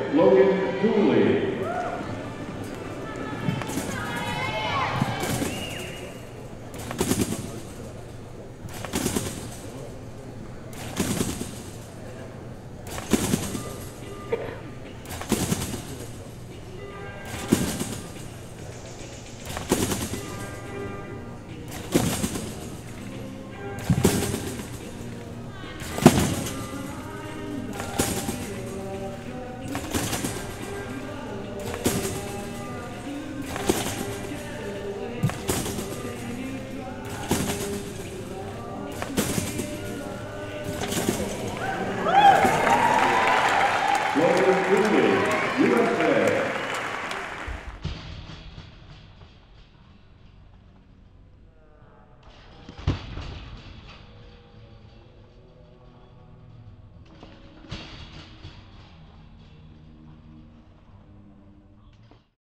with Logan Dooley. Logan Dooley, USA.